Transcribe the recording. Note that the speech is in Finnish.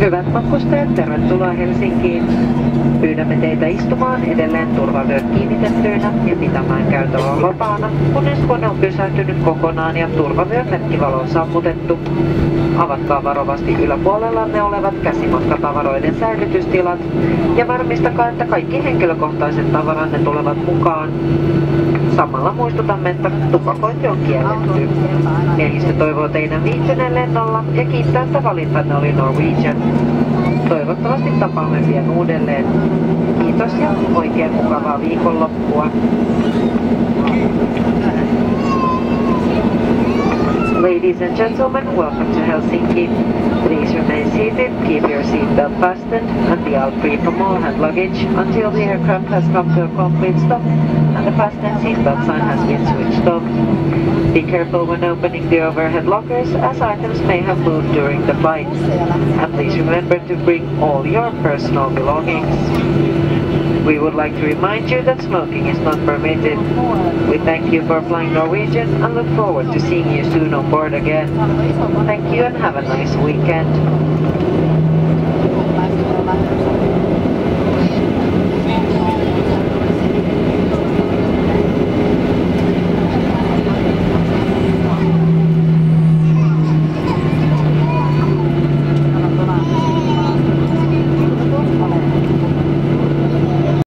Hyvät matkustajat, tervetuloa Helsinkiin. Pyydämme teitä istumaan edelleen turvavyöt kiinnitettyinä ja pitämään käytävän vapaana, kunnes kone on pysähtynyt kokonaan ja turvavyön merkkivalo on sammutettu. Avatkaa varovasti yläpuolellanne olevat käsimatkatavaroiden säilytystilat ja varmistakaa, että kaikki henkilökohtaiset tavaranne tulevat mukaan. Samalla muistutamme, että tupakointi on kielletty. Miehistö toivoo teidän viihtyneen lennolla ja kiittää, että valintanne oli Norwegian. Toivottavasti tapaamme pian uudelleen. Kiitos ja oikein mukavaa viikonloppua. Ladies and gentlemen, welcome to Helsinki. Please remain seated, keep your seatbelt fastened, and be all free from all hand luggage until the aircraft has come to a complete stop and the fasten seatbelt sign has been switched off. Be careful when opening the overhead lockers, as items may have moved during the flight. And please remember to bring all your personal belongings. We would like to remind you that smoking is not permitted. We thank you for flying Norwegian and look forward to seeing you soon on board again. Thank you and have a nice weekend.